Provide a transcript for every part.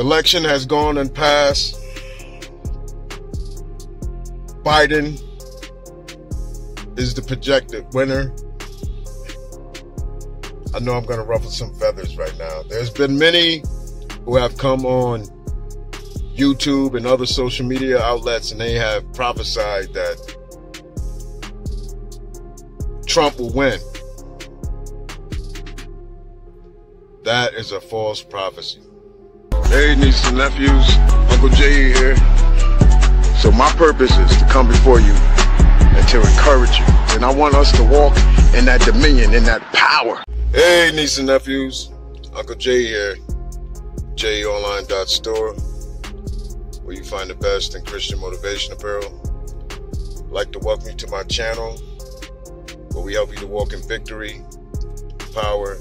The election has gone and passed. Biden is the projected winner. I know I'm going to ruffle some feathers right now. There's been many who have come on YouTube and other social media outlets, and they have prophesied that Trump will win. That is a false prophecy. Hey, nieces and nephews, Uncle JE here. So my purpose is to come before you and to encourage you. And I want us to walk in that dominion, in that power. Hey, nieces and nephews, Uncle JE here. JEOnline.store, where you find the best in Christian motivation apparel. I'd like to welcome you to my channel, where we help you to walk in victory, power,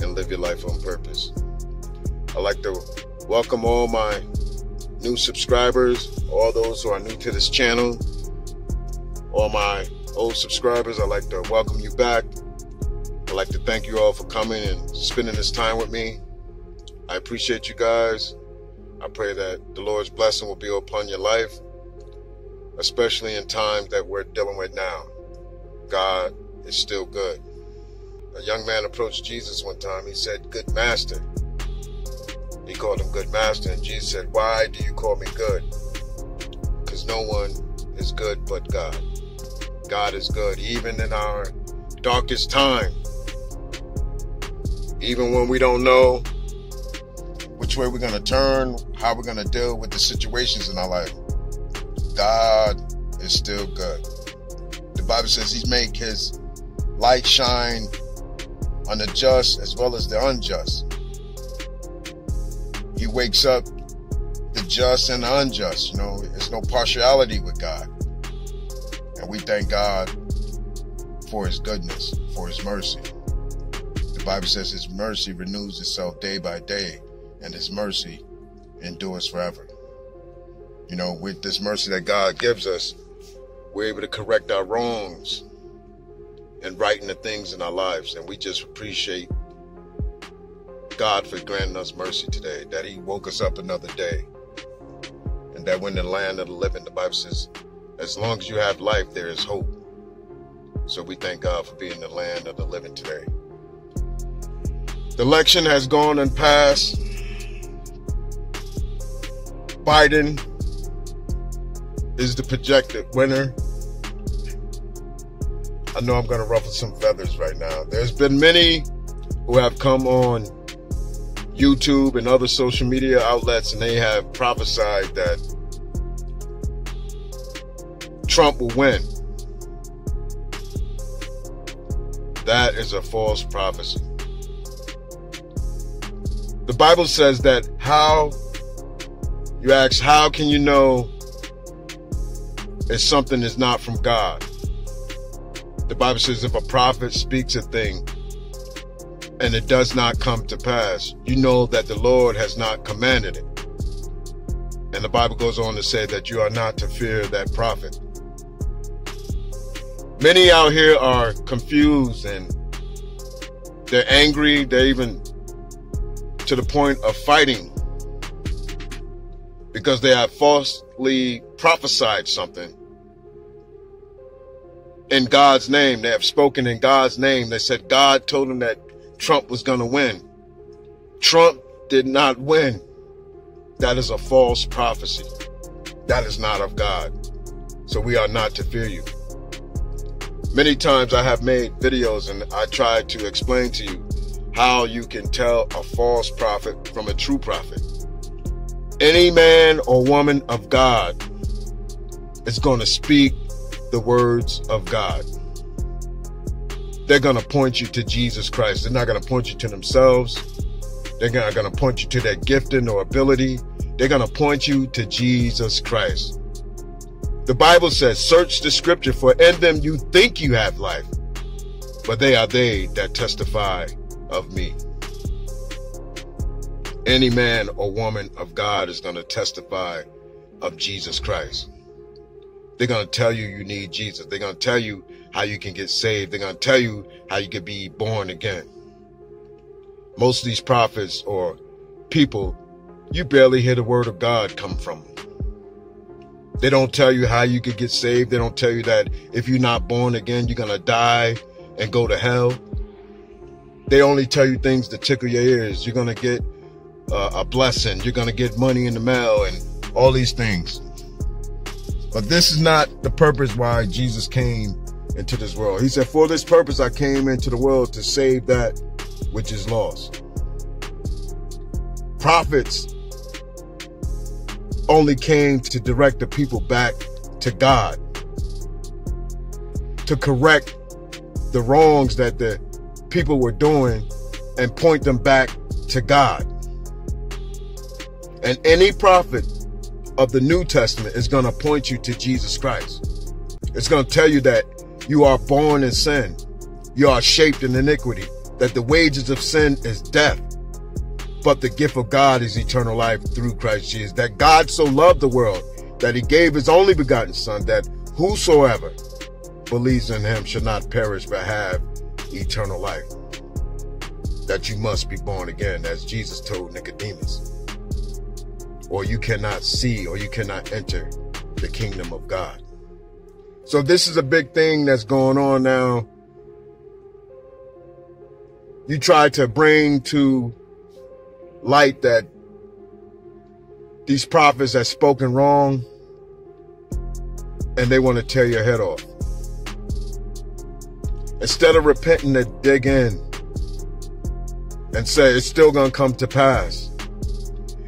and live your life on purpose. I'd like to welcome all my new subscribers, all those who are new to this channel, all my old subscribers. I'd like to welcome you back. I'd like to thank you all for coming and spending this time with me. I appreciate you guys. I pray that the Lord's blessing will be upon your life, especially in times that we're dealing with now. God is still good. A young man approached Jesus one time. He said, "Good master." He called him good master. And Jesus said, "Why do you call me good?" Because no one is good but God. God is good. Even in our darkest time, even when we don't know which way we're going to turn, how we're going to deal with the situations in our life, God is still good. The Bible says he's made his light shine on the just as well as the unjust. He wakes up the just and the unjust. You know, there's no partiality with God. And we thank God for his goodness, for his mercy. The Bible says his mercy renews itself day by day, and his mercy endures forever. You know, with this mercy that God gives us, we're able to correct our wrongs and righting the things in our lives. And we just appreciate God for granting us mercy today, that he woke us up another day. And that when the land of the living, the Bible says, as long as you have life, there is hope. So we thank God for being in the land of the living today. The election has gone and passed. Biden is the projected winner. I know I'm going to ruffle some feathers right now. There's been many who have come on YouTube and other social media outlets, and they have prophesied that Trump will win. That is a false prophecy. The Bible says that you ask, how can you know if something is not from God? The Bible says if a prophet speaks a thing and it does not come to pass, you know that the Lord has not commanded it. And the Bible goes on to say that you are not to fear that prophet. Many out here are confused and they're angry. They're even to the point of fighting, because they have falsely prophesied something in God's name. They have spoken in God's name. They said God told them that Trump was going to win. Trump did not win. That is a false prophecy. That is not of God. So we are not to fear you. Many times I have made videos and I tried to explain to you how you can tell a false prophet from a true prophet. Any man or woman of God is going to speak the words of God. They're going to point you to Jesus Christ. They're not going to point you to themselves. They're not going to point you to their gifting or ability. They're going to point you to Jesus Christ. The Bible says, search the scripture, for in them you think you have life, but they are they that testify of me. Any man or woman of God is going to testify of Jesus Christ. They're going to tell you you need Jesus. They're going to tell you how you can get saved. They're going to tell you how you can be born again. Most of these prophets or people you barely hear the word of God come from them. They don't tell you how you could get saved. They don't tell you that if you're not born again, you're going to die and go to hell. They only tell you things to tickle your ears. You're going to get a blessing. You're going to get money in the mail and all these things. But this is not the purpose why Jesus came into this world. He said, for this purpose, I came into the world to save that which is lost. Prophets only came to direct the people back to God, to correct the wrongs that the people were doing and point them back to God. And any prophet of the New Testament is going to point you to Jesus Christ. It's going to tell you that you are born in sin. You are shaped in iniquity. That the wages of sin is death. But the gift of God is eternal life through Christ Jesus. That God so loved the world that he gave his only begotten son, that whosoever believes in him shall not perish but have eternal life. That you must be born again, as Jesus told Nicodemus. Or you cannot see, or you cannot enter the kingdom of God. So this is a big thing that's going on now. You try to bring to light that these prophets have spoken wrong, and they want to tear your head off. Instead of repenting, to dig in and say it's still going to come to pass.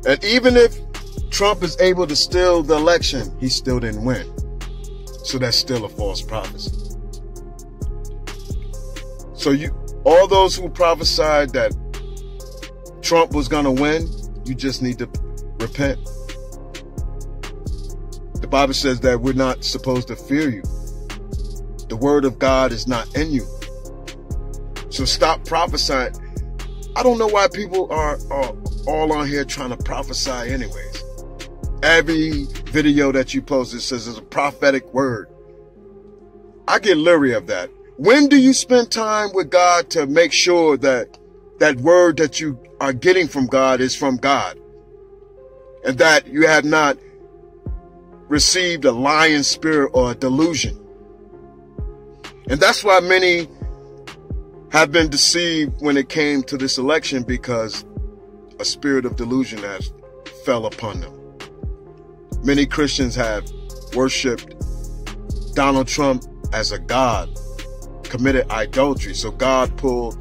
And even if Trump is able to steal the election, he still didn't win. So that's still a false prophecy. So you, all those who prophesied that Trump was going to win, you just need to repent. The Bible says that we're not supposed to fear you. The word of God is not in you. So stop prophesying. I don't know why people are all on here trying to prophesy anyways. Every video that you post, it says it's a prophetic word. I get leery of that. When do you spend time with God to make sure that that word that you are getting from God is from God, and that you have not received a lying spirit or a delusion? And that's why many have been deceived when it came to this election, because a spirit of delusion has fell upon them. Many Christians have worshipped Donald Trump as a god, committed idolatry. So God pulled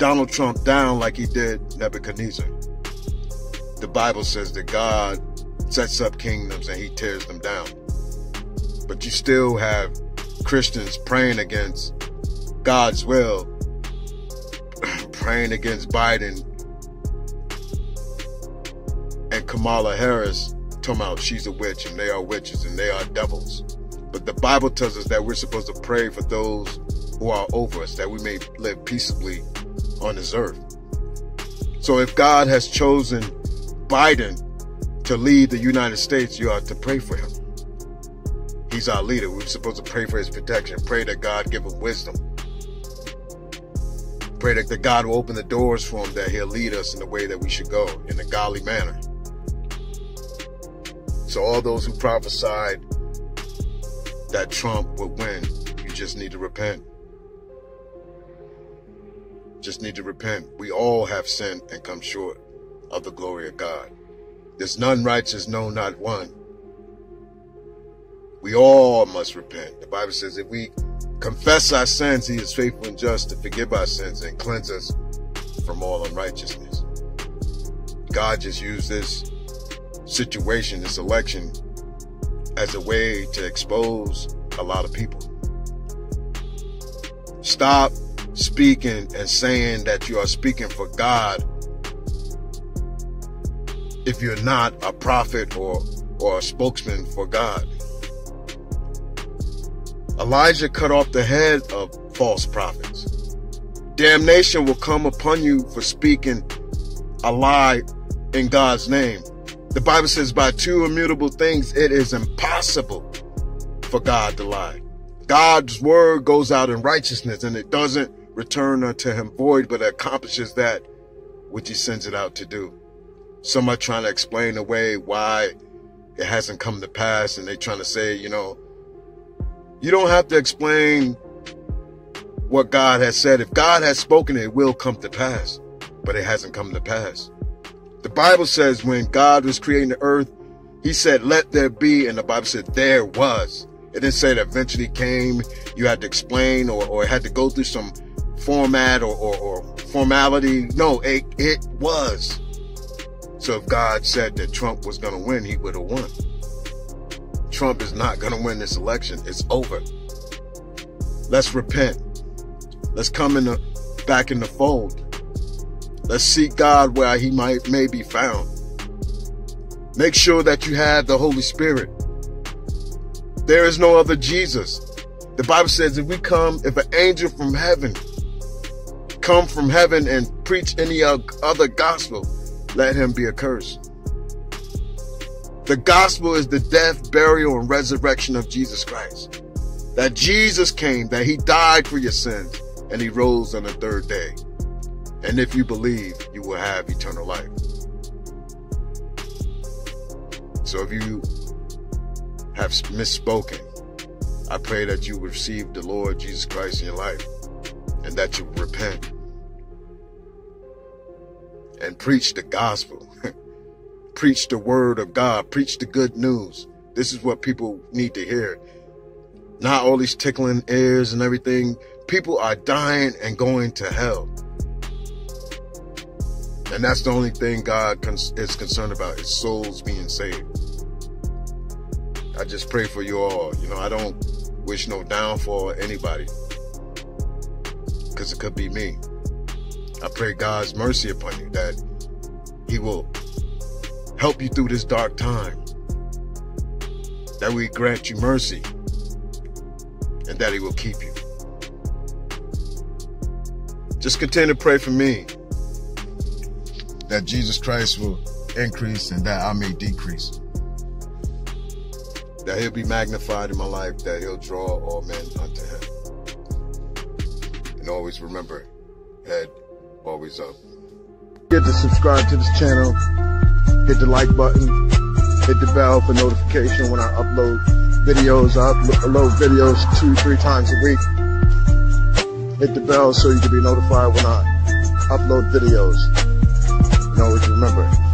Donald Trump down like he did Nebuchadnezzar. The Bible says that God sets up kingdoms and he tears them down. But you still have Christians praying against God's will, praying against Biden and Kamala Harris, talking about she's a witch and they are witches and they are devils. But the Bible tells us that we're supposed to pray for those who are over us, that we may live peaceably on this earth. So if God has chosen Biden to lead the United States, you ought to pray for him. He's our leader. We're supposed to pray for his protection. Pray that God give him wisdom. Pray that the God will open the doors for him, that he'll lead us in the way that we should go, in a godly manner. So all those who prophesied that Trump would win, you just need to repent. Just need to repent. We all have sinned and come short of the glory of God. There's none righteous, no, not one. We all must repent. The Bible says if we confess our sins, he is faithful and just to forgive our sins and cleanse us from all unrighteousness. God just used this situation, this election, as a way to expose a lot of people. Stop speaking and saying that you are speaking for God if you're not a prophet or a spokesman for God. Elijah cut off the head of false prophets. Damnation will come upon you for speaking a lie in God's name. The Bible says by two immutable things, it is impossible for God to lie. God's word goes out in righteousness, and it doesn't return unto him void, but accomplishes that which he sends it out to do. Some are trying to explain away why it hasn't come to pass, and they're trying to say, you know, you don't have to explain what God has said. If God has spoken, it will come to pass, but it hasn't come to pass. The Bible says when God was creating the earth, he said, let there be, and the Bible said there was. It didn't say that eventually came, you had to explain or had to go through some format or formality. No, it was. So if God said that Trump was going to win, he would have won. Trump is not going to win this election. It's over. Let's repent. Let's come back in the fold. Let's seek God where he may be found. Make sure that you have the Holy Spirit. There is no other Jesus. The Bible says if we come, if an angel from heaven come from heaven and preach any other gospel, let him be accursed. The gospel is the death, burial, and resurrection of Jesus Christ. That Jesus came, that he died for your sins, and he rose on the third day. And if you believe, you will have eternal life. So if you have misspoken, I pray that you receive the Lord Jesus Christ in your life, and that you repent and preach the gospel. Preach the word of God. Preach the good news. This is what people need to hear. Not all these tickling ears and everything. People are dying and going to hell. And that's the only thing God is concerned about, is souls being saved. I just pray for you all. You know, I don't wish no downfall on anybody, because it could be me. I pray God's mercy upon you, that he will help you through this dark time, that we grant you mercy, and that he will keep you. Just continue to pray for me, that Jesus Christ will increase and that I may decrease, that he'll be magnified in my life, that he'll draw all men unto him. And always remember, head always up. Get to subscribe to this channel, hit the like button, hit the bell for notification when I upload videos. I upload videos 2-3 times a week. Hit the bell so you can be notified when I upload videos. And always remember,